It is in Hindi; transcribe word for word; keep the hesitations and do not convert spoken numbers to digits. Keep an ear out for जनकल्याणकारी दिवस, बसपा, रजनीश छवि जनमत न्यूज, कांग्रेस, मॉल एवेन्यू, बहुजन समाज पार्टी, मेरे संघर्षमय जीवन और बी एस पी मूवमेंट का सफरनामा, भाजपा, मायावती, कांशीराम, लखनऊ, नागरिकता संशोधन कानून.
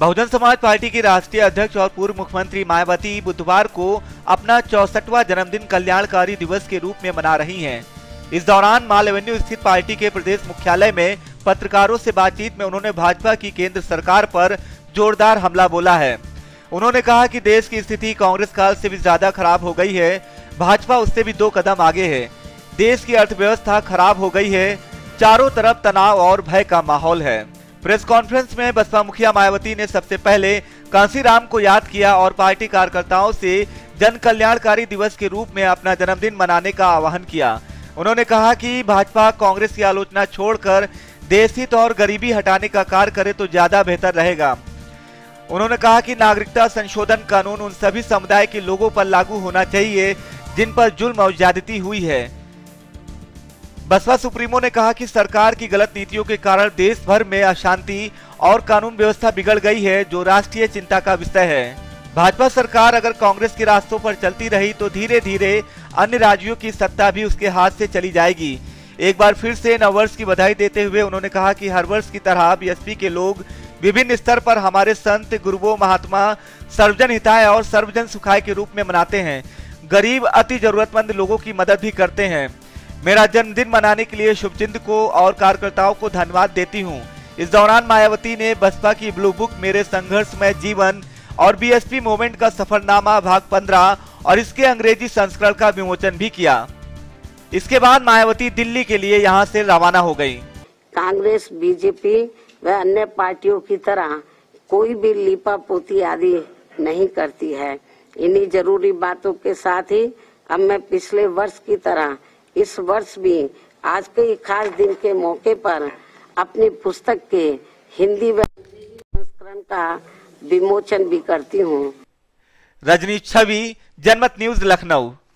बहुजन समाज पार्टी की राष्ट्रीय अध्यक्ष और पूर्व मुख्यमंत्री मायावती बुधवार को अपना चौसठवां जन्मदिन कल्याणकारी दिवस के रूप में मना रही हैं। इस दौरान मॉल एवेन्यू स्थित पार्टी के प्रदेश मुख्यालय में पत्रकारों से बातचीत में उन्होंने भाजपा की केंद्र सरकार पर जोरदार हमला बोला है। उन्होंने कहा कि देश की स्थिति कांग्रेस काल से भी ज्यादा खराब हो गई है, भाजपा उससे भी दो कदम आगे है। देश की अर्थव्यवस्था खराब हो गई है, चारों तरफ तनाव और भय का माहौल है। प्रेस कॉन्फ्रेंस में बसपा मुखिया मायावती ने सबसे पहले कांशीराम को याद किया और पार्टी कार्यकर्ताओं से जन कल्याणकारी दिवस के रूप में अपना जन्मदिन मनाने का आह्वान किया। उन्होंने कहा कि भाजपा कांग्रेस की आलोचना छोड़कर देश हित और गरीबी हटाने का कार्य करे तो ज्यादा बेहतर रहेगा। उन्होंने कहा कि नागरिकता संशोधन कानून उन सभी समुदाय के लोगों पर लागू होना चाहिए जिन पर जुल्म और ज्यादती हुई है। बसपा सुप्रीमो ने कहा कि सरकार की गलत नीतियों के कारण देश भर में अशांति और कानून व्यवस्था बिगड़ गई है, जो राष्ट्रीय चिंता का विषय है। भाजपा सरकार अगर कांग्रेस के रास्तों पर चलती रही तो धीरे धीरे अन्य राज्यों की सत्ता भी उसके हाथ से चली जाएगी। एक बार फिर से नववर्ष की बधाई देते हुए उन्होंने कहा कि हर वर्ष की तरह बी एस पी के लोग विभिन्न स्तर पर हमारे संत गुरुओं महात्मा सर्वजन हिताय और सर्वजन सुखाय के रूप में मनाते हैं। गरीब अति जरूरतमंद लोगों की मदद भी करते हैं। मेरा जन्मदिन मनाने के लिए शुभचिंतकों को और कार्यकर्ताओं को धन्यवाद देती हूं। इस दौरान मायावती ने बसपा की ब्लू बुक मेरे संघर्षमय जीवन और बी एस पी मूवमेंट का सफरनामा भाग पंद्रह और इसके अंग्रेजी संस्करण का विमोचन भी किया। इसके बाद मायावती दिल्ली के लिए यहाँ से रवाना हो गयी। कांग्रेस, बीजेपी व अन्य पार्टियों की तरह कोई भी लिपा पोती आदि नहीं करती है। इन्हीं जरूरी बातों के साथ ही अब मैं पिछले वर्ष की तरह इस वर्ष भी आज के खास दिन के मौके पर अपनी पुस्तक के हिंदी व अंग्रेजी संस्करण का विमोचन भी करती हूँ। रजनीश छवि, जनमत न्यूज, लखनऊ।